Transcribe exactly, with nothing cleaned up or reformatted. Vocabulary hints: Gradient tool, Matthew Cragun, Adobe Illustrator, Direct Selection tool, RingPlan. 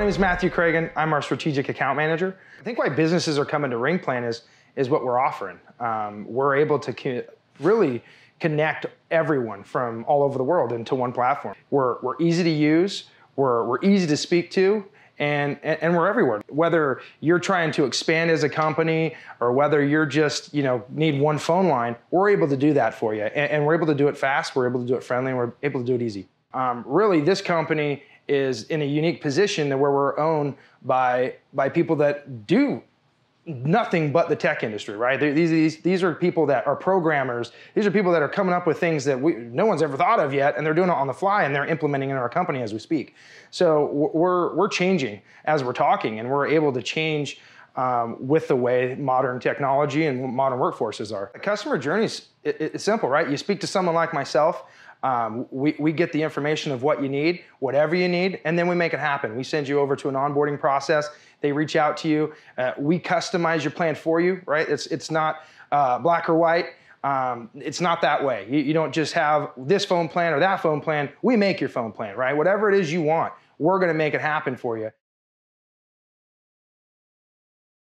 My name is Matthew Cragun. I'm our strategic account manager. I think why businesses are coming to RingPlan is, is what we're offering. Um, we're able to co really connect everyone from all over the world into one platform. We're, we're easy to use, we're, we're easy to speak to, and, and, and we're everywhere. Whether you're trying to expand as a company or whether you're just, you know, need one phone line, we're able to do that for you. And, and we're able to do it fast, we're able to do it friendly, and we're able to do it easy. Um, really, this company is in a unique position that where we're owned by, by people that do nothing but the tech industry, right? These, these, these are people that are programmers. These are people that are coming up with things that we, no one's ever thought of yet, and they're doing it on the fly, and they're implementing in our company as we speak. So we're, we're changing as we're talking, and we're able to change um, with the way modern technology and modern workforces are. The customer journey is it, it's simple, right? You speak to someone like myself, Um, we, we get the information of what you need, whatever you need, and then we make it happen. We send you over to an onboarding process. They reach out to you. Uh, we customize your plan for you, right? It's, it's not uh, black or white. Um, it's not that way. You, you don't just have this phone plan or that phone plan. We make your phone plan, right? Whatever it is you want, we're gonna make it happen for you.